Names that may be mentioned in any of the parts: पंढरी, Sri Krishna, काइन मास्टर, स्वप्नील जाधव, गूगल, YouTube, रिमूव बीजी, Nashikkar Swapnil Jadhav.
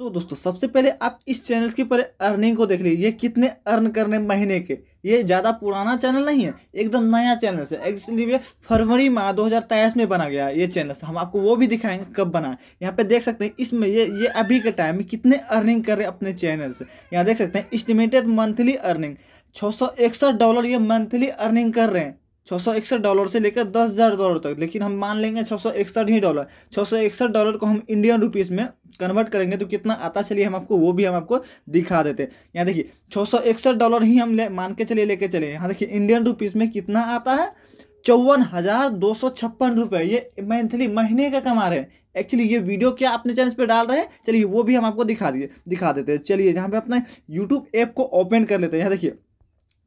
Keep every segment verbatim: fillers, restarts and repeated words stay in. तो दोस्तों सबसे पहले आप इस चैनल के पहले अर्निंग को देख लीजिए कितने अर्न करने महीने के। ये ज़्यादा पुराना चैनल नहीं है, एकदम नया चैनल है। इसलिए फरवरी माह दो हज़ार तेईस में बना गया ये चैनल। हम आपको वो भी दिखाएंगे कब बना। यहाँ पे देख सकते हैं इसमें ये ये अभी के टाइम में कितने अर्निंग कर रहे हैं अपने चैनल से। यहाँ देख सकते हैं एस्टिमेटेड मंथली अर्निंग छः सौ इकसठ डॉलर ये मंथली अर्निंग कर रहे हैं। छः सौ इकसठ डॉलर से लेकर दस हज़ार डॉलर तक, लेकिन हम मान लेंगे छः सौ इकसठ ही डॉलर। छः सौ इकसठ डॉलर को हम इंडियन रुपीज़ में कन्वर्ट करेंगे तो कितना आता, चलिए हम आपको वो भी हम आपको दिखा देते हैं। यहाँ देखिए छः सौ इकसठ डॉलर ही हम ले मान के चलिए लेके चले। यहाँ देखिए इंडियन रुपीज़ में कितना आता है, चौवन हज़ार दो सौ छप्पन रुपये ये मंथली महीने का कमा रहे हैं। एक्चुअली ये वीडियो क्या अपने चैनल पे डाल रहे हैं, चलिए वो भी हम आपको दिखा दिए दिखा देते हैं। चलिए यहाँ पर अपना यूट्यूब ऐप को ओपन कर लेते हैं। यहाँ देखिए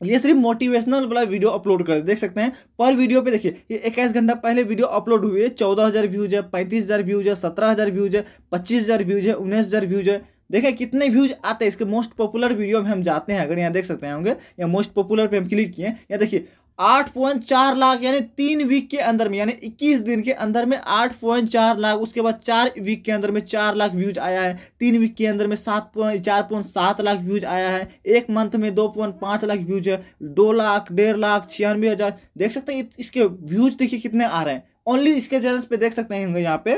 ये सिर्फ मोटिवेशनल वाला वीडियो अपलोड कर देख सकते हैं। पर वीडियो पे देखिए ये इक्कीस घंटा पहले वीडियो अपलोड हुई है, चौदह हज़ार व्यूज है, पैंतीस हज़ार व्यूज है, सत्रह हज़ार व्यूज है, पच्चीस हज़ार व्यूज है, उन्नीस हज़ार व्यूज है। देखिए कितने व्यूज आते हैं इसके। मोस्ट पॉपुलर वीडियो में हम जाते हैं, अगर यहाँ देख सकते हैं होंगे या मोस्ट पॉपुलर पे हम क्लिक किए। यहाँ देखिए आठ पॉइंट चार लाख यानी तीन वीक के अंदर में, यानी इक्कीस दिन के अंदर में आठ पॉइंट चार लाख, उसके बाद चार वीक के अंदर में चार लाख व्यूज आया है, तीन वीक के अंदर में सात पॉइंट चार पॉइंट सात लाख व्यूज आया है, एक मंथ में दो पॉइंट पाँच लाख व्यूज है, दो लाख डेढ़ लाख छियानवे हज़ार। देख सकते हैं इसके व्यूज देखिए कितने आ रहे हैं। ओनली इसके चैनल पे देख सकते हैं यहाँ पे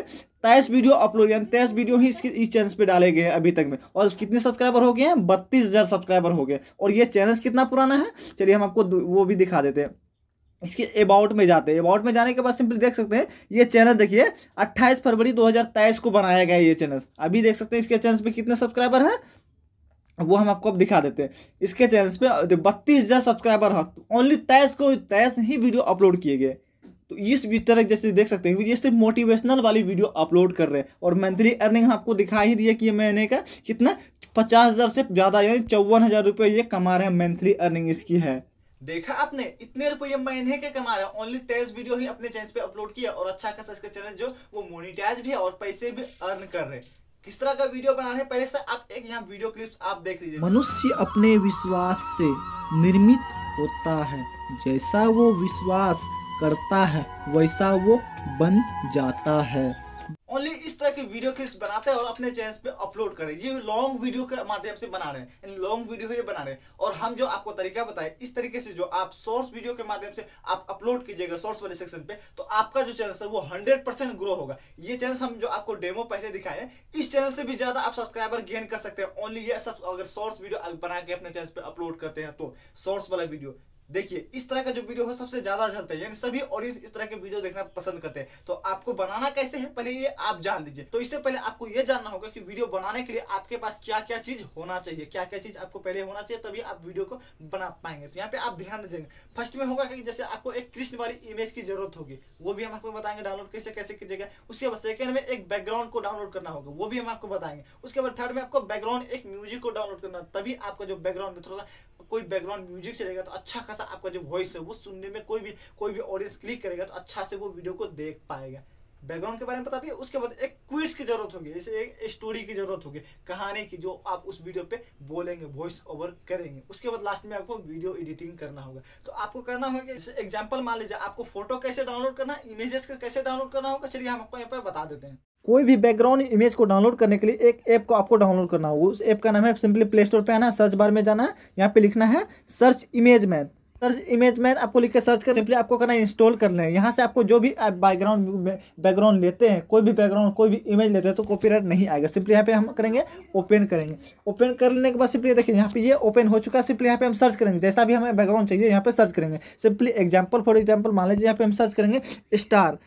तेईस वीडियो अपलोड, यानी तेईस वीडियो ही इसके इस चैनल पे डाले गए हैं अभी तक में। और कितने सब्सक्राइबर हो गए हैं, बत्तीस हज़ार सब्सक्राइबर हो गए। और ये चैनल कितना पुराना है, चलिए हम आपको वो भी दिखा देते हैं। इसके अबाउट में जाते हैं। अबाउट में जाने के बाद सिंपली देख सकते हैं ये चैनल देखिए अट्ठाईस फरवरी दो हज़ार तेईस को बनाया गया ये चैनल। अभी देख सकते हैं इसके चैनल पे कितने सब्सक्राइबर हैं, वो हम आपको अब दिखा देते हैं। इसके चैनल पे बत्तीस हज़ार सब्सक्राइबर है। ओनली तेईस को तेईस ही वीडियो अपलोड किए गए। तो इस तरह जैसे देख सकते हैं ये सिर्फ मोटिवेशनल वाली वीडियो अपलोड कर रहे हैं। और मंथली अर्निंग हम आपको दिखा ही दिया कि ये महीने का कितना पचास हज़ार से ज़्यादा यानी चौवन हज़ार रुपये ये कमा रहे हैं। मंथली अर्निंग इसकी है। देखा आपने इतने रुपये महीने के कमा रहे हैं। ओनली तेईस वीडियो ही अपने चैनल पे अपलोड किया और अच्छा खासा इसका चैनल जो वो मोनिटाइज भी है और पैसे भी अर्न कर रहे हैं। किस तरह का वीडियो बनाने पहले से आप एक यहाँ वीडियो क्लिप्स आप देख लीजिए। मनुष्य अपने विश्वास से निर्मित होता है, जैसा वो विश्वास करता है वैसा वो बन जाता है। ओनली इस तरह के वीडियो क्लिप्स बनाते हैं और अपने चैनल पे अपलोड करें। ये लॉन्ग वीडियो के माध्यम से बना रहे हैं, इन लॉन्ग वीडियो ये बना रहे हैं। और हम जो आपको तरीका बताएं इस तरीके से जो आप शॉर्ट्स वीडियो के माध्यम से आप अपलोड कीजिएगा शॉर्ट्स वाले सेक्शन पे, तो आपका जो चैनल है वो हंड्रेड परसेंट ग्रो होगा। ये चैनल हम जो आपको डेमो पहले दिखाए इस चैनल से भी ज्यादा आप सब्सक्राइबर गेन कर सकते हैं। ओनली ये सब अगर शॉर्ट्स वीडियो बना के अपने चैनल पर अपलोड करते हैं तो शॉर्ट्स वाला वीडियो देखिए इस तरह का जो वीडियो है सबसे ज़्यादा चलता है, यानी सभी ऑडियंस इस तरह के वीडियो देखना पसंद करते हैं। तो आपको बनाना कैसे है पहले ये आप जान लीजिए। तो इससे पहले आपको ये जानना होगा कि वीडियो बनाने के लिए आपके पास क्या क्या चीज़ होना चाहिए, क्या क्या चीज़ आपको पहले होना चाहिए, तभी आप वीडियो को बना पाएंगे। तो यहाँ पर आप ध्यान देंगे। फर्स्ट में होगा कि जैसे आपको एक कृष्ण वाली इमेज की जरूरत होगी, वो भी हम आपको बताएंगे डाउनलोड कैसे कैसे कीजिएगा। उसके बाद सेकेंड में एक बैकग्राउंड को डाउनलोड करना होगा, वो भी हम आपको बताएंगे। उसके बाद थर्ड में आपको बैकग्राउंड एक म्यूजिक को डाउनलोड करना, तभी आपका जो बैकग्राउंड में थोड़ा सा कोई बैकग्राउंड म्यूजिक चलेगा तो अच्छा खासा आपका जो वॉइस है वो सुनने में कोई भी कोई भी ऑडियंस क्लिक करेगा तो अच्छा से वो वीडियो को देख पाएगा। बैकग्राउंड के बारे में बताती है। उसके बाद एक क्विज़ की जरूरत होगी, जैसे एक स्टोरी की जरूरत होगी, कहानी की, जो आप उस वीडियो पे बोलेंगे, वॉइस ओवर करेंगे। उसके बाद लास्ट में आपको वीडियो एडिटिंग करना होगा। तो आपको करना होगा जैसे एग्जाम्पल मान लीजिए आपको फोटो कैसे डाउनलोड करना, इमेजेस कैसे डाउनलोड करना होगा, चलिए हम आपको यहाँ पर बता देते हैं। कोई भी बैकग्राउंड इमेज को डाउनलोड करने के लिए एक ऐप को आपको डाउनलोड करना होगा। उस ऐप का नाम है, सिंपली प्ले स्टोर पे आना, सर्च बार में जाना है, यहाँ पे लिखना है search image man. Search image man आपको लिख के सर्च कर सिंपली आपको करना इंस्टॉल कर लेना है। यहाँ से आपको जो भी आप बैकग्राउंड बैकग्राउंड लेते हैं, कोई भी बैकग्राउंड कोई भी इमेज लेते हैं तो कॉपीराइट नहीं आएगा। सिंपली यहाँ पे हम करेंगे ओपन करेंगे। ओपन करने के बाद सिंपली देखिए यहाँ पे ये ओपन हो चुका है। सिंपली यहाँ पे हम सर्च करेंगे, जैसा भी हमें बैकग्राउंड चाहिए यहाँ पे सर्च करेंगे। सिंपली एग्जाम्पल फॉर एग्जाम्पल मान लीजिए यहाँ पे हम सर्च करेंगे स्टार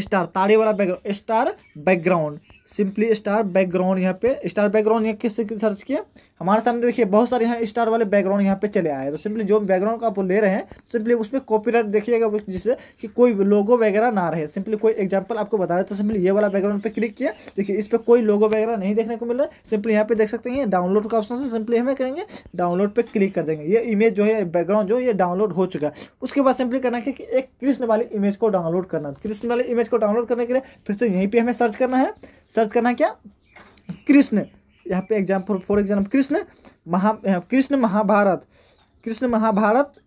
स्टार ताड़े वाला background star background simply star background यहाँ पे स्टार बैकग्राउंड यहाँ किस सर्च किया, हमारे सामने देखिए बहुत सारे यहाँ स्टार वाले बैकग्राउंड यहाँ पे चले आए। तो सिंपली जो बैकग्राउंड का आप ले रहे हैं सिंपली उसमें कॉपीराइट देखिएगा, जिससे कि कोई लोगो वगैरह ना रहे। सिंपली कोई एग्जाम्पल आपको बता रहे तो सिंपली ये वाला बैकग्राउंड पे क्लिक किया, देखिए इस पर कोई लोगो वगैरह नहीं देखने को मिल रहा है। सिंपली यहाँ पे देख सकते हैं डाउनलोड का ऑप्शन है, सिंपली हमें करेंगे डाउनलोड पर क्लिक कर देंगे। ये इमेज जो है बैकग्राउंड जो ये डाउनलोड हो चुका है। उसके बाद सिंपली करना है कि एक कृष्ण वाली इमेज को डाउनलोड करना। कृष्ण वाली इमेज को डाउनलोड करने के लिए फिर से यहीं पर हमें सर्च करना है। सर्च करना क्या, कृष्ण, यहाँ पे एग्जाम्पल फॉर एग्जाम्पल कृष्ण महा कृष्ण महाभारत कृष्ण महाभारत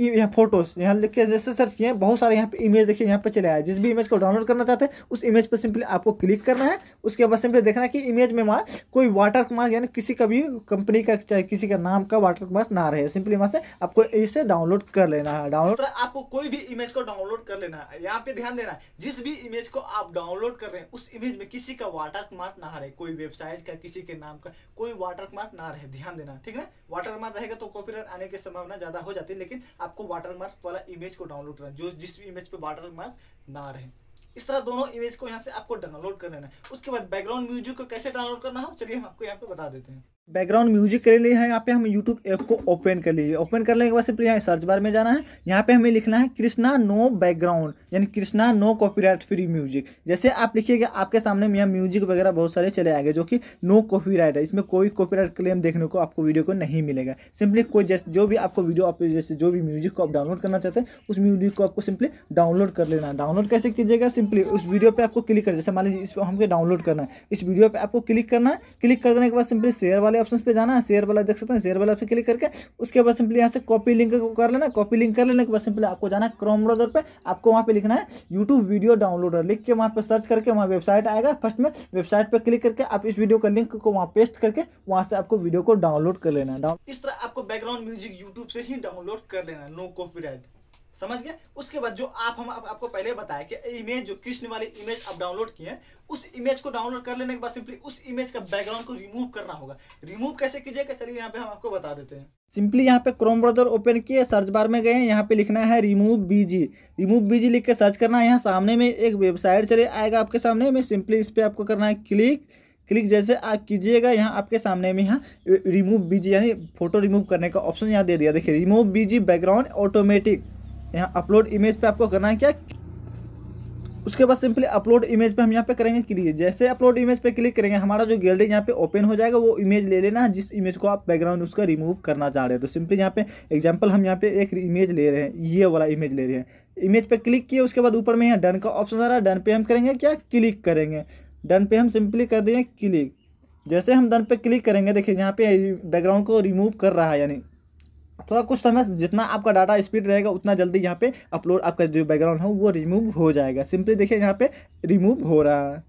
यहाँ फोटोज़ यहाँ लिख के जैसे सर्च किए बहुत सारे यहाँ पे इमेज देखिए यहाँ पे चले आए। जिस भी इमेज को डाउनलोड करना चाहते हैं उस इमेज पर सिंपली आपको क्लिक करना है। उसके बाद सिंपली देखना है कि इमेज में वहाँ कोई वाटर मार्क यानी किसी का भी कंपनी का चाहे किसी का नाम का वाटर मार्क ना रहे, सिंपली वहाँ से आपको इसे डाउनलोड कर लेना है। डाउनलोड आपको कोई भी इमेज को डाउनलोड कर लेना है। यहाँ पे ध्यान देना है जिस भी इमेज को आप डाउनलोड कर रहे हैं उस इमेज में किसी का वाटर मार्क ना रहे, कोई वेबसाइट का किसी के नाम का कोई वाटर मार्क ना रहे, ध्यान देना ठीक है। वाटर मार्क रहेगा तो कॉपीराइट आने की संभावना ज़्यादा हो जाती है, लेकिन आपको वाटर मार्क वाला इमेज को डाउनलोड करना जो जिस भी इमेज पे वाटर मार्क ना रहे। इस तरह दोनों इमेज को यहाँ से आपको डाउनलोड कर लेना है। उसके बाद बैकग्राउंड म्यूजिक को कैसे डाउनलोड करना हो चलिए हम आपको यहाँ पे बता देते हैं। बैकग्राउंड म्यूजिक के लिए यहाँ पे हम यूट्यूब ऐप को ओपन कर लिए। ओपन करने के बाद सिंपली यहाँ सर्च बार में जाना है। यहाँ पे हमें लिखना है कृष्णा नो बैकग्राउंड यानी Krishna no copyright free music. जैसे आप लिखिएगा आपके सामने यहाँ म्यूजिक वगैरह बहुत सारे चले आएंगे जो कि नो कॉपीराइट है, इसमें कोई कॉपीराइट क्लेम देखने को आपको वीडियो को नहीं मिलेगा। सिंपली कोई जैसे जो भी आपको वीडियो आप जैसे जो भी म्यूजिक को आप डाउनलोड करना चाहते हैं उस म्यूजिक को आपको सिंपली डाउनलोड कर लेना। डाउनलोड कैसे कीजिएगा सिंपली उस वीडियो पर आपको क्लिक कर, जैसे मान लीजिए इस पर हमको डाउनलोड करना है, इस वीडियो पर आपको क्लिक करना है। क्लिक कर देने के बाद सिंपली शेयर वाले ऑप्शन पे जाना है, शेयर वाला देख सकते हैं, शेयर वाला पे क्लिक करके उसके बाद सिंपली यहाँ से कॉपी लिंक को कर लेना। कॉपी लिंक कर लेने के बाद सिंपली आपको जाना है क्रोम ब्राउज़र पे, आपको वहाँ पे लिखना है यूट्यूब वीडियो डाउनलोडर लिख के वहाँ पे सर्च करके वहाँ वेबसाइट आएगा। फर्स्ट में वेबसाइट पे क्लिक करके आप इस वीडियो का लिंक को वहाँ पेस्ट करके वहाँ से आपको वीडियो को डाउनलोड कर लेना है। इस तरह आपको बैकग्राउंड म्यूजिक यूट्यूब से ही डाउनलोड कर लेना, नो कॉपीराइट, समझ गए। उसके बाद जो आप हम आप, आपको पहले बताया कि इमेज जो कृष्ण वाली इमेज आप डाउनलोड किए हैं उस इमेज को डाउनलोड कर लेने के बाद सिंपली उस इमेज का बैकग्राउंड को रिमूव करना होगा। रिमूव कैसे कीजिएगा चलिए यहाँ पे हम आपको बता देते हैं। सिंपली यहाँ पे क्रोम ब्राउज़र ओपन किए, सर्च बार में गए, यहाँ पे लिखना है रिमूव बीजी। रिमूव बीजी लिख के सर्च करना है। यहाँ सामने में एक वेबसाइट चले आएगा आपके सामने में, सिंपली इस पर आपको करना है क्लिक। क्लिक जैसे आप कीजिएगा यहाँ आपके सामने में यहाँ रिमूव बीजी यानी फोटो रिमूव करने का ऑप्शन यहाँ दे दिया। देखिए रिमूव बीजी बैकग्राउंड ऑटोमेटिक, यहाँ अपलोड इमेज पे आपको करना है क्या। उसके बाद सिंपली अपलोड इमेज पे हम यहाँ पे करेंगे क्लिक। जैसे अपलोड इमेज पे क्लिक करेंगे हमारा जो गैलरी यहाँ पे ओपन हो जाएगा, वो इमेज ले लेना है जिस इमेज को आप बैकग्राउंड उसका रिमूव करना चाह रहे हैं। तो सिंपली यहाँ पे एग्जांपल हम यहाँ पे एक इमेज ले रहे हैं, ये वाला इमेज ले रहे हैं। इमेज पे क्लिक किए उसके बाद ऊपर में यहाँ डन का ऑप्शन आ रहा है, डन पे हम करेंगे क्या क्लिक करेंगे। डन पे हम सिंपली कर देंगे क्लिक। जैसे हम डन पे क्लिक करेंगे देखिए यहाँ पे बैकग्राउंड को रिमूव कर रहा है, यानी थोड़ा कुछ समय जितना आपका डाटा स्पीड रहेगा उतना जल्दी यहाँ पे अपलोड आपका जो बैकग्राउंड हो वो रिमूव हो जाएगा। सिंपली देखिए यहाँ पे रिमूव हो रहा है,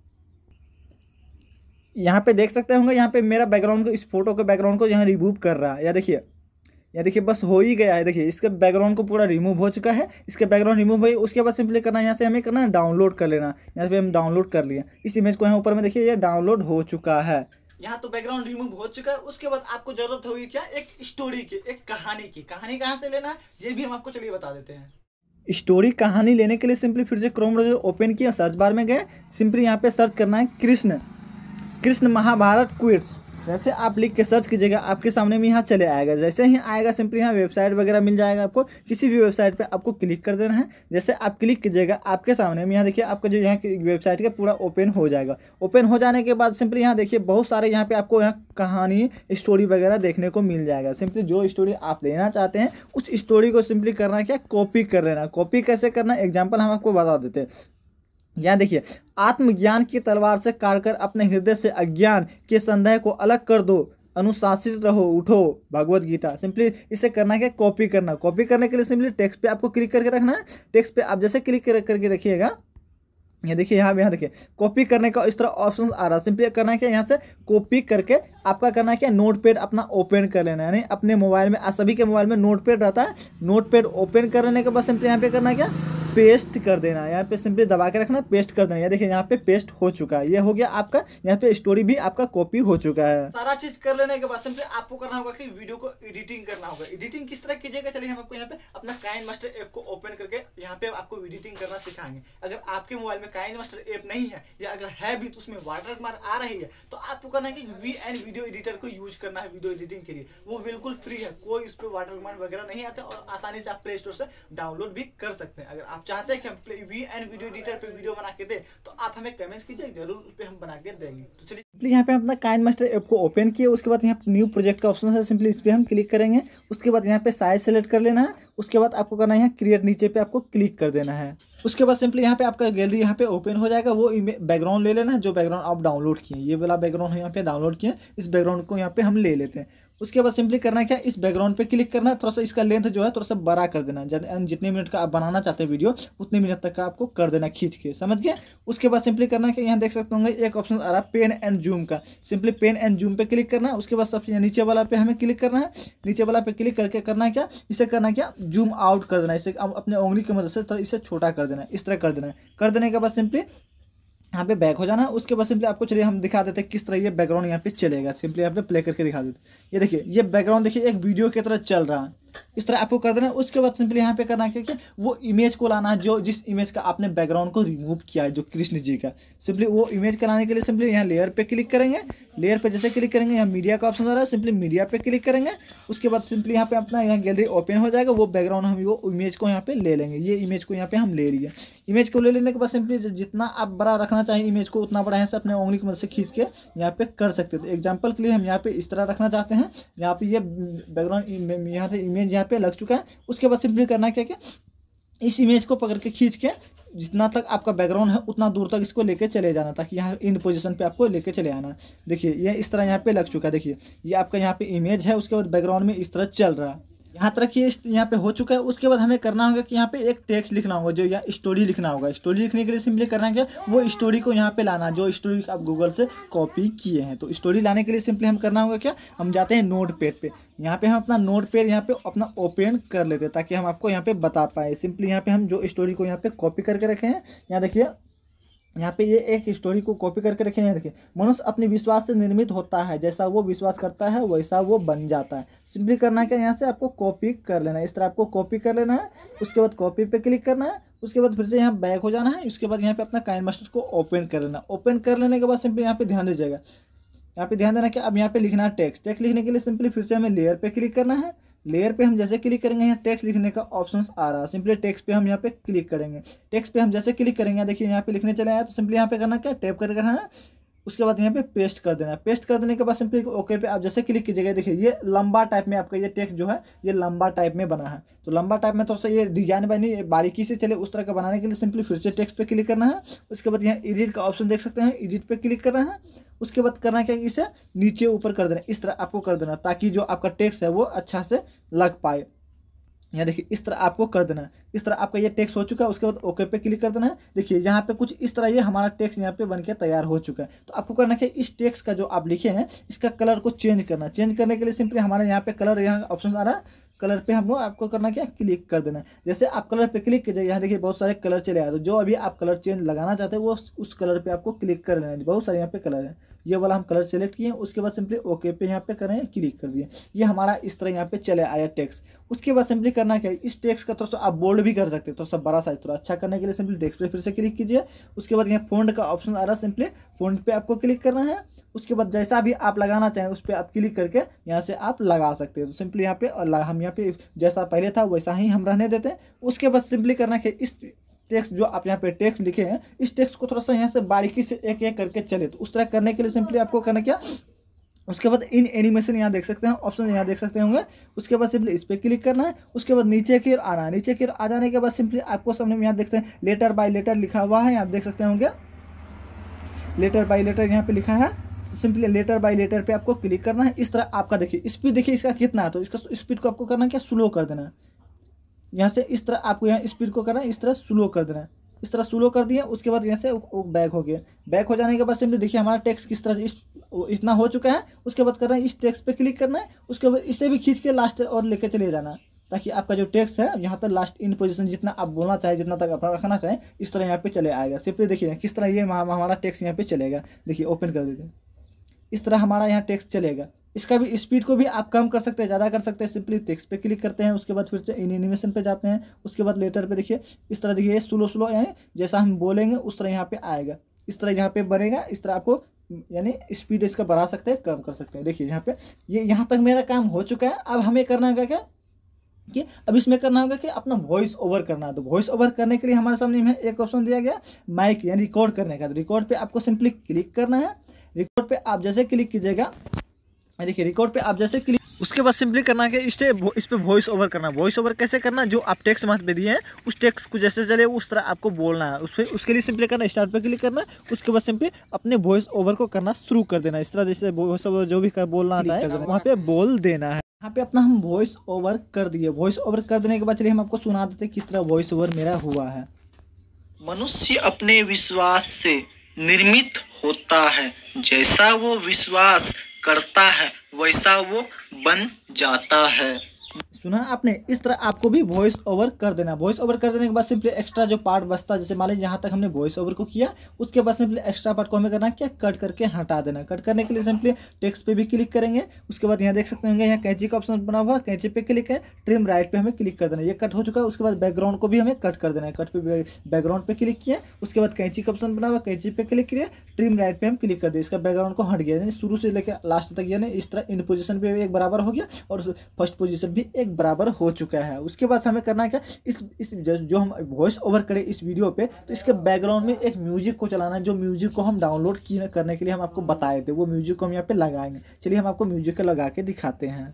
यहाँ पे देख सकते होंगे यहाँ पे मेरा बैकग्राउंड को, इस फोटो के बैकग्राउंड को यहाँ रिमूव कर रहा है। या देखिए यहाँ देखिए बस हो ही गया है, देखिए इसके बैकग्राउंड को पूरा रिमूव हो चुका है। इसके बैकग्राउंड रिमूव हुई उसके बाद सिंपली करना है यहाँ से हमें करना है डाउनलोड कर लेना। यहाँ पे हम डाउनलोड कर लिए इस इमेज को, यहाँ ऊपर में देखिए ये डाउनलोड हो चुका है। यहाँ तो बैकग्राउंड रिमूव हो चुका है। उसके बाद आपको जरूरत होगी क्या एक स्टोरी की, एक कहानी की। कहानी कहाँ से लेना है ये भी हम आपको चलिए बता देते हैं। स्टोरी कहानी लेने के लिए सिंपली फिर से क्रोम ब्राउज़र ओपन किया, सर्च बार में गए, सिंपली यहाँ पे सर्च करना है कृष्ण कृष्ण महाभारत क्विज़। जैसे आप लिख के सर्च कीजिएगा आपके सामने में यहाँ चले आएगा। जैसे ही आएगा सिंपली यहाँ वेबसाइट वगैरह मिल जाएगा आपको, किसी भी वेबसाइट पे आपको क्लिक कर देना है। जैसे आप क्लिक कीजिएगा आपके सामने में यहाँ देखिए आपका जो यहाँ की वेबसाइट का पूरा ओपन हो जाएगा। ओपन हो जाने के बाद सिंपली यहाँ देखिए बहुत सारे यहाँ पर आपको यहाँ कहानी स्टोरी वगैरह देखने को मिल जाएगा। सिंपली जो स्टोरी आप लेना चाहते हैं उस स्टोरी को सिंपली करना क्या कॉपी कर लेना। कॉपी कैसे करना एग्जाम्पल हम आपको बता देते हैं। यहाँ देखिए आत्मज्ञान की तलवार से काटकर अपने हृदय से अज्ञान के संदेह को अलग कर दो, अनुशासित रहो, उठो, भगवत गीता। सिंपली इसे करना है कॉपी करना। कॉपी करने के लिए सिंपली टेक्स्ट पे आपको क्लिक करके रखना है। टेक्स्ट पे आप जैसे क्लिक करके रखिएगा ये देखिए यहाँ यहाँ देखिए कॉपी करने का इस तरह ऑप्शन आ रहा है। सिंपली करना है क्या यहाँ से कॉपी करके आपका करना है क्या नोटपैड अपना ओपन कर लेना, यानी अपने मोबाइल में, सभी के मोबाइल में नोटपैड रहता है। नोटपैड ओपन कर लेने के बाद सिंपली यहाँ पे करना है क्या पेस्ट कर देना। यहाँ पे सिंपली दबा के रखना पेस्ट कर देना। ये देखिए यहाँ पे पेस्ट हो चुका है, ये हो गया आपका यहाँ पे स्टोरी भी आपका कॉपी हो चुका है। सारा चीज कर लेने के बाद सिंपली आपको करना होगा कि वीडियो को एडिटिंग करना होगा। एडिटिंग किस तरह कीजिएगा चलिए हम आपको यहाँ पे अपना काइन मास्टर ऐप को ओपन करके यहाँ पे आपको एडिटिंग करना सिखाएंगे। अगर आपके मोबाइल में काइन मास्टर ऐप नहीं है या अगर है भी तो उसमें वाटरमार्क आ रही है तो आपको करना है कि वी एन वीडियो एडिटर को यूज करना है वीडियो एडिटिंग के लिए। वो बिल्कुल फ्री है, कोई उस पर वाटरमार्क वगैरह नहीं आता और आसानी से आप प्ले स्टोर से डाउनलोड भी कर सकते हैं। अगर आप चाहते हैं कि हम play V and video editor पे वीडियो बना के दे तो आप हमें कमेंट्स कीजिए, जरूर उस पर हम बना के देंगे। तो चलिए सिंपली यहाँ पे अपना काइन मास्टर ऐप को ओपन किया, उसके बाद यहाँ न्यू प्रोजेक्ट का ऑप्शन है, सिंपली इस पर हम क्लिक करेंगे। उसके बाद यहाँ पे साइज सेलेक्ट कर लेना है। उसके बाद आपको करना है यहाँ क्रिएट नीचे पे आपको क्लिक कर देना है। उसके बाद सिंपली यहाँ पे आपका गैलरी यहाँ पे ओपन हो जाएगा। वो बैकग्राउंड ले लेना है जो बैकग्राउंड आप डाउनलोड किए, ये वाला बैकग्राउंड यहाँ पे डाउनलोड किए, इस बैकग्राउंड को यहाँ पे हम ले लेते हैं। उसके बाद सिंपली करना क्या, इस बैकग्राउंड पे क्लिक करना है, थोड़ा सा इसका लेंथ जो है थोड़ा सा बड़ा कर देना, जितने मिनट का आप बनाना चाहते हैं वीडियो उतने मिनट तक का आपको कर देना खींच के, समझ गए। उसके बाद सिंपली करना क्या, यहाँ देख सकते होंगे एक ऑप्शन आ रहा है पेन एंड जूम का, सिंपली पेन एंड जूम पे क्लिक करना है। उसके बाद सबसे नीचे वाला पे हमें क्लिक करना है, नीचे वाला पे क्लिक करके करना क्या, इसे करना क्या जूम आउट कर देना, इसे अपने उंगली की मदद से थोड़ा इसे छोटा कर देना, इस तरह कर देना। कर देने के बाद सिंपली यहाँ पे बैक हो जाना। उसके बाद सिंपली आपको, चलिए हम दिखा देते हैं किस तरह ये बैकग्राउंड यहाँ पे चलेगा, सिंपली यहाँ पे प्ले करके दिखा देते हैं। ये देखिए ये बैकग्राउंड देखिए एक वीडियो की तरह चल रहा है, इस तरह आपको कर देना है। उसके बाद सिंपली यहाँ पे करना है क्या, वो इमेज को लाना है जो जिस इमेज का आपने बैकग्राउंड को रिमूव किया है, जो कृष्ण जी का, सिंपली वो इमेज का लाने के लिए सिंपली यहाँ लेयर पे क्लिक करेंगे। लेयर पे जैसे क्लिक करेंगे यहाँ मीडिया का ऑप्शन आ रहा है, सिंपली मीडिया पे क्लिक करेंगे। उसके बाद सिंपली यहाँ पे अपना यहाँ गैलरी ओपन हो जाएगा, वो बैकग्राउंड हम वो इमेज को यहाँ पे ले लेंगे। ये इमेज को यहाँ पे हम ले रही है, इमेज को ले लेने के बाद सिंपली जितना आप बड़ा रखना चाहिए इमेज को उतना बड़ा यहाँ से अपने उंगली की मदद से खींच के यहाँ पे कर सकते थे। एग्जाम्पल के लिए हम यहाँ पे इस तरह रखना चाहते हैं, यहाँ पे ये बैकग्राउंड यहाँ से इमेज यहाँ पे लग चुका है। उसके बाद सिंपली करना क्या क्या, इस इमेज को पकड़ के खींच के जितना तक आपका बैकग्राउंड है उतना दूर तक इसको लेके चले जाना, ताकि यहाँ इन पोजीशन पे आपको लेके चले आना। देखिए ये इस तरह यहाँ पे लग चुका है, देखिए ये आपका यहाँ पे इमेज है, उसके बाद बैकग्राउंड में इस तरह चल रहा है, यहाँ तक ये यहाँ पे हो चुका है। उसके बाद हमें करना होगा कि यहाँ पे एक टेक्स्ट लिखना होगा, जो यहाँ स्टोरी लिखना होगा। स्टोरी लिखने के लिए सिंपली करना क्या, वो स्टोरी को यहाँ पे लाना, जो स्टोरी आप गूगल से कॉपी किए हैं। तो स्टोरी लाने के लिए सिंपली हम करना होगा क्या, हम जाते हैं नोट पैड पे, यहाँ पे हम अपना नोट पैड यहाँ पे अपना ओपन कर लेते हैं, ताकि हम आपको यहाँ पे बता पाए। सिंपली यहाँ पे हम जो स्टोरी को यहाँ पे कॉपी करके रखे हैं, यहाँ देखिए यहाँ पे ये एक स्टोरी को कॉपी करके रखे हैं। देखिए, मनुष्य अपने विश्वास से निर्मित होता है, जैसा वो विश्वास करता है वैसा वो बन जाता है। सिंपली करना क्या, यहाँ से आपको कॉपी कर लेना है, इस तरह आपको कॉपी कर लेना है। उसके बाद कॉपी पे क्लिक करना है, उसके बाद फिर से यहाँ बैक हो जाना है। उसके बाद यहाँ पे अपना काइन मास्टर को ओपन कर लेना। ओपन कर लेने के बाद सिंपली यहाँ पे ध्यान दीजिएगा, यहाँ पे ध्यान देना कि अब यहाँ पे लिखना है टेक्स्ट। टेक्स्ट लिखने के लिए सिंपली फिर से हमें लेयर पे क्लिक करना है। लेयर पे हम जैसे क्लिक करेंगे, यहाँ टेक्स्ट लिखने का ऑप्शन आ रहा है, सिंपली टेक्स्ट पे हम यहाँ पे क्लिक करेंगे। टेक्स्ट पे हम जैसे क्लिक करेंगे, देखिए यहाँ पे लिखने चले आया, तो सिंपली यहाँ पे करना क्या, टैप करके करना है। उसके बाद यहाँ पे पेस्ट कर देना है। पेस्ट कर देने के बाद सिंपली ओके पे आप जैसे क्लिक कीजिएगा, देखिए ये लंबा टाइप में आपका ये टेक्स्ट जो है ये लंबा टाइप में बना है। तो लंबा टाइप में थोड़ा सा ये डिजाइन बनी बारीकी से चले, उस तरह का बनाने के लिए सिंपली फिर से टेक्स्ट पे क्लिक करना है। उसके बाद यहाँ एडिट का ऑप्शन देख सकते हैं, एडिट पे क्लिक करना है। उसके बाद करना क्या, इसे नीचे ऊपर कर देना, इस तरह आपको कर देना, ताकि जो आपका टेक्स्ट है वो अच्छा से लग पाए। यहाँ देखिए इस तरह आपको कर देना है। इस तरह आपका ये टेक्स्ट हो चुका है। उसके बाद ओके पे क्लिक कर देना है। देखिए यहाँ पे कुछ इस तरह ये हमारा टेक्स्ट यहाँ पे बनके तैयार हो चुका है। तो आपको करना है इस टेक्स्ट का जो आप लिखे हैं इसका कलर को चेंज करना। चेंज करने के लिए सिंपली हमारे यहाँ पे कलर यहाँ ऑप्शन आ रहा है, कलर पे हमको आपको करना क्या, क्लिक कर देना है। जैसे आप कलर पे क्लिक कीजिए, यहाँ देखिए बहुत सारे कलर चले आए, तो जो अभी आप कलर चेंज लगाना चाहते हैं वो उस कलर पे आपको क्लिक कर लेना है। बहुत सारे यहाँ पे कलर हैं, ये वाला हम कलर सेलेक्ट किए। उसके बाद सिंपली ओके पे यहाँ पे करें, क्लिक कर दिए। ये हमारा इस तरह यहाँ पे चले आया टेक्स्ट। उसके बाद सिंपली करना क्या है, इस टेक्स्ट का थोड़ा सा आप बोल्ड भी कर सकते हैं, थोड़ा सा बड़ा साइज थोड़ा अच्छा करने के लिए सिंपली टेक्स्ट पे फिर से क्लिक कीजिए। उसके बाद यहाँ फॉन्ट का ऑप्शन आ रहा है, सिंपली फॉन्ट पे आपको क्लिक करना है। उसके बाद जैसा भी आप लगाना चाहें उस पर आप क्लिक करके यहाँ से आप लगा सकते हैं। तो सिंपली यहाँ पे हम यहाँ पे जैसा पहले था वैसा ही हम रहने देते हैं। उसके बाद सिंपली करना कि इस टेक्स्ट जो आप यहाँ पे टेक्स्ट लिखे हैं इस टेक्स्ट को थोड़ा सा यहाँ से बारीकी से एक एक करके चले, तो उस तरह करने के लिए सिंपली आपको करना क्या। उसके बाद इन एनिमेशन यहाँ देख सकते हैं, ऑप्शन यहाँ देख सकते होंगे। उसके बाद सिंपली इस पर क्लिक करना है। उसके बाद नीचे की ओर आना है। नीचे की ओर आ जाने के बाद सिंपली आपको सामने में यहाँ देखते हैं लेटर बाय लेटर लिखा हुआ है, आप देख सकते होंगे लेटर बाय लेटर यहाँ पे लिखा है। सिंपली लेटर बाय लेटर पे आपको क्लिक करना है। इस तरह आपका देखिए स्पीड देखिए इसका कितना है, तो इसका स्पीड को आपको करना क्या, स्लो कर देना है। यहाँ से इस तरह आपको यहाँ स्पीड को करना है, इस तरह स्लो कर देना है। इस तरह स्लो कर दिए। उसके बाद यहाँ से बैक हो गया। बैक हो जाने के बाद सिंपली देखिए हमारा टेक्स्ट किस तरह इस इतना हो चुका है। उसके बाद करना है इस टेक्स्ट पे क्लिक करना है। उसके बाद इसे भी खींच के लास्ट और लेके चले जाना है, ताकि आपका जो टेक्स्ट है यहाँ तक लास्ट इन पोजीशन जितना आप बोलना चाहे जितना तक अपना रखना चाहे इस तरह यहाँ पे चले आएगा। सिंपली देखिए किस तरह ये हमारा टेक्स्ट यहाँ पे चलेगा। देखिए ओपन कर देते हैं, इस तरह हमारा यहाँ टेक्स्ट चलेगा। इसका भी स्पीड को भी आप कम कर सकते हैं, ज़्यादा कर सकते हैं। सिंपली टेक्स्ट पे क्लिक करते हैं। उसके बाद फिर से इन एनिमेशन पे जाते हैं। उसके बाद लेटर पे देखिए इस तरह देखिए स्लो स्लो यानी जैसा हम बोलेंगे उस तरह यहाँ पे आएगा, इस तरह यहाँ पे बनेगा। इस तरह आपको यानी स्पीड इसका बढ़ा सकते हैं, कम कर सकते हैं। देखिए यहाँ पे ये यह यहाँ तक मेरा काम हो चुका है। अब हमें करना होगा क्या कि अब इसमें करना होगा कि अपना वॉइस ओवर करना है। तो वॉइस ओवर करने के लिए हमारे सामने में एक ऑप्शन दिया गया माइक यानी रिकॉर्ड करने का। रिकॉर्ड पर आपको सिंपली क्लिक करना है। रिकॉर्ड पे आप जैसे क्लिक कीजिएगा, देखिए रिकॉर्ड पे आप जैसे क्लिक उसके बाद सिंपली करना कि इसे इस पर वॉइस ओवर करना। वॉइस ओवर कैसे करना, जो आप टेक्स्ट वहाँ पे दिए हैं उस टेक्स्ट को जैसे चले उस तरह आपको बोलना है। उस पर उसके लिए सिंपली करना स्टार्ट पे क्लिक करना, उसके बाद सिंपली अपने वॉइस ओवर को करना शुरू कर देना। इस तरह जैसे वॉइस ओवर जो भी बोलना आता है वहाँ पे बोल देना है। यहाँ पे अपना हम वॉइस ओवर कर दिए। वॉइस ओवर कर देने के बाद चलिए हम आपको सुना देते हैं किस तरह वॉइस ओवर मेरा हुआ है। मनुष्य अपने विश्वास से निर्मित होता है, जैसा वो विश्वास करता है वैसा वो बन जाता है। सुना आपने, इस तरह आपको भी वॉइस ओवर कर देना। वॉइस ओवर कर देने के बाद सिंपली एक्स्ट्रा जो पार्ट बचता है, जैसे मान लीजिए यहाँ तक हमने वॉइस ओवर को किया, उसके बाद सिंपली एक्स्ट्रा पार्ट को हमें करना क्या, कट करके हटा देना। कट करने के लिए सिंपली टेक्स्ट पे भी क्लिक करेंगे, उसके बाद यहाँ देख सकते होंगे यहाँ कैंची का ऑप्शन बना हुआ, कैंची पे क्लिक है, ट्रिम राइट पे हमें क्लिक कर देना। ये कट हो चुका है। उसके बाद बैकग्राउंड को भी हमें कट कर देना है। कट पे बैकग्राउंड पे क्लिक किया, उसके बाद कैंची का ऑप्शन बना हुआ, कैंची पे क्लिक किया, ट्रिम राइट पे हम क्लिक कर दिया। इसका बैकग्राउंड को हट गया, शुरू से लेकर लास्ट तक, यानी इस तरह इन पोजीशन भी एक बराबर हो गया और फर्स्ट पोजीशन भी एक बराबर हो चुका है। उसके बाद हमें करना है क्या, इस इस जो हम वॉइस ओवर करें इस वीडियो पे तो इसके बैकग्राउंड में एक म्यूजिक को चलाना है, जो म्यूजिक को हम डाउनलोड करने के लिए हम आपको बताए थे, वो म्यूजिक को हम यहाँ पे लगाएंगे। चलिए हम आपको म्यूजिक लगा के दिखाते हैं।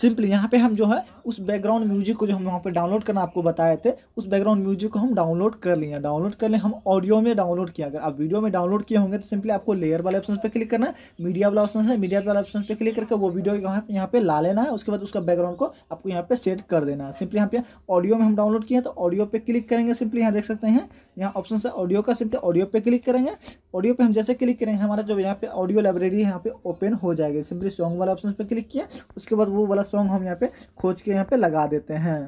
सिंपली यहाँ पे हम जो है उस बैकग्राउंड म्यूजिक को जो हम वहाँ पे डाउनलोड करना आपको बताए थे, उस बैकग्राउंड म्यूजिक को हम डाउनलोड कर लिए। डाउनलोड कर लें, हम ऑडियो में डाउनलोड किया। अगर आप वीडियो में डाउनलोड किए होंगे तो सिंपली आपको लेयर वाले ऑप्शन पे क्लिक करना है, मीडिया वाला ऑप्शन है, मीडिया वाला ऑप्शन पे क्लिक करके वो वीडियो यहाँ यहाँ पे ला लेना है। उसके बाद उसका बैकग्राउंड को आपको यहाँ पे सेट कर देना है। सिंपली यहाँ पे ऑडियो में हम डाउनलोड किए तो ऑडियो पे क्लिक करेंगे। सिंपली यहाँ देख सकते हैं यहाँ ऑप्शन है ऑडियो का, सिंपली ऑडियो पे क्लिक करेंगे। ऑडियो पे हम जैसे क्लिक करेंगे हमारा जो यहाँ पे ऑडियो लाइब्रेरी यहाँ पे ओपन हो जाएगी। सिंपली सॉन्ग वाला ऑप्शन पे क्लिक किया, उसके बाद वो वाला सॉन्ग हम यहाँ पे खोज के यहाँ पे लगा देते हैं।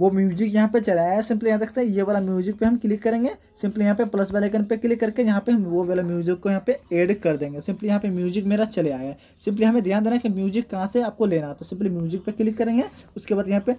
वो म्यूजिक यहाँ पे चलाया है। सिंपली यहाँ देखते हैं ये वाला म्यूजिक पे हम क्लिक करेंगे। सिंपली यहाँ पे प्लस वाले आइकन पे क्लिक करके यहाँ पे हम वो वाला म्यूजिक को यहाँ पे ऐड कर देंगे। सिंपली यहाँ पे म्यूजिक मेरा चले आया है। सिंपली हमें ध्यान देना है कि म्यूजिक कहाँ से आपको लेना है, तो सिंपली म्यूजिक पे क्लिक करेंगे, उसके बाद यहाँ पे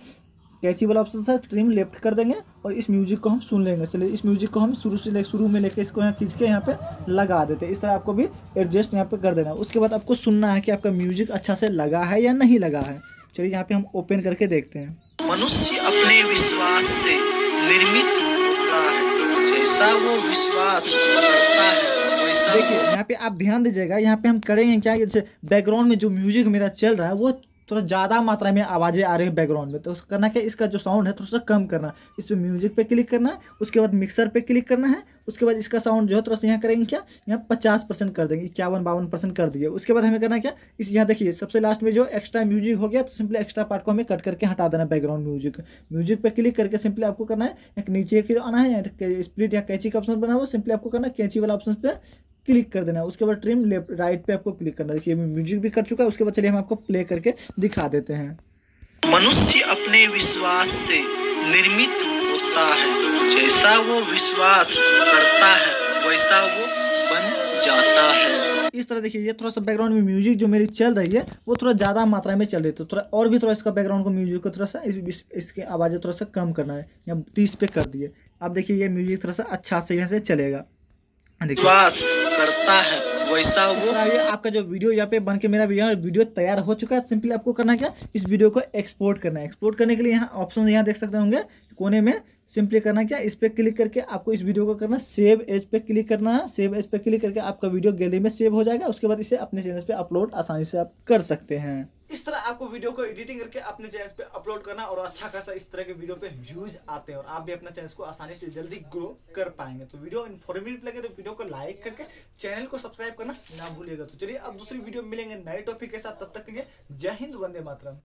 कैची वाला ऑप्शन है, ट्रिम लेफ्ट कर देंगे और इस म्यूजिक को हम सुन लेंगे। चलिए इस म्यूजिक को हम शुरू से ले शुरू में लेके इसको यहाँ खींच के यहाँ पे लगा देते हैं। इस तरह आपको भी एडजस्ट यहाँ पे कर देना है। उसके बाद आपको सुनना है कि आपका म्यूजिक अच्छा से लगा है या नहीं लगा है। चलिए यहाँ पे हम ओपन करके देखते हैं। मनुष्य अपने विश्वास से निर्मित होता है, जैसा वो विश्वास करता है। देखिए यहाँ पे आप ध्यान दीजिएगा, यहाँ पे हम करेंगे क्या, जैसे बैकग्राउंड में जो म्यूजिक मेरा चल रहा है वो थोड़ा ज़्यादा मात्रा में आवाज़ें आ रही है बैकग्राउंड में, तो करना क्या, इसका जो साउंड है थोड़ा सा कम करना। इस पर म्यूजिक पे क्लिक करना है, उसके बाद मिक्सर पे क्लिक करना है, उसके बाद इसका साउंड जो है थोड़ा सा यहाँ करेंगे क्या, यहाँ पचास परसेंट कर देंगे, इक्यावन बावन परसेंट कर दिए। उसके बाद हमें करना क्या, इस यहाँ देखिए सबसे लास्ट में जो एक्स्ट्रा म्यूजिक हो गया तो सिंपली एक्स्ट्रा पार्ट को हमें कट करके हटा देना। बैकग्राउंड म्यूजिक म्यूजिक पर क्लिक करके सिंपली आपको करना है एक नीचे फिर आना है, स्प्लिट या कैंची का ऑप्शन बना हुआ, सिंपली आपको करना है कैंची वाला ऑप्शन पर क्लिक कर देना है। उसके बाद ट्रिम लेफ्ट राइट पे आपको क्लिक करना है। देखिए म्यूजिक भी कर चुका है। उसके बाद चलिए हम आपको प्ले करके दिखा देते हैं। मनुष्य अपने विश्वास से निर्मित होता है, जैसा वो विश्वास करता है वैसा वो बन जाता है। इस तरह देखिए ये थोड़ा सा बैकग्राउंड में म्यूजिक जो मेरी चल रही है वो थोड़ा ज़्यादा मात्रा में चल रही है, तो थोड़ा और भी थोड़ा इसका बैकग्राउंड को म्यूजिक को थोड़ा सा इस, इसकी आवाज़ें थोड़ा सा कम करना है। यहाँ तीस पे कर दिए। आप देखिए ये म्यूजिक थोड़ा सा अच्छा से यहाँ से चलेगा। विश्वास करता है वैसा वो। ये आपका जो वीडियो यहाँ पे बन के मेरा वीडियो तैयार हो चुका है। सिंपली आपको करना क्या, इस वीडियो को एक्सपोर्ट करना है। एक्सपोर्ट करने के लिए यहाँ ऑप्शन यहाँ देख सकते होंगे कोने में। सिंपली करना क्या, इस पर क्लिक करके आपको इस वीडियो को करना सेव एज पे क्लिक करना है। सेव एज पे क्लिक करके आपका वीडियो गैलरी में सेव हो जाएगा। उसके बाद इसे अपने चैनल पे अपलोड आसानी से आप कर सकते हैं। इस तरह आपको वीडियो को एडिटिंग करके अपने चैनल पे अपलोड करना और अच्छा खासा इस तरह के वीडियो पे व्यूज आते हैं और आप भी अपने चैनल को आसानी से जल्दी ग्रो कर पाएंगे। तो वीडियो इन्फॉर्मेटिव लगे तो वीडियो को लाइक करके चैनल को सब्सक्राइब करना ना भूलिएगा। तो चलिए अब दूसरी वीडियो मिलेंगे नए टॉपिक के साथ, तब तक के लिए जय हिंद, वंदे मातरम।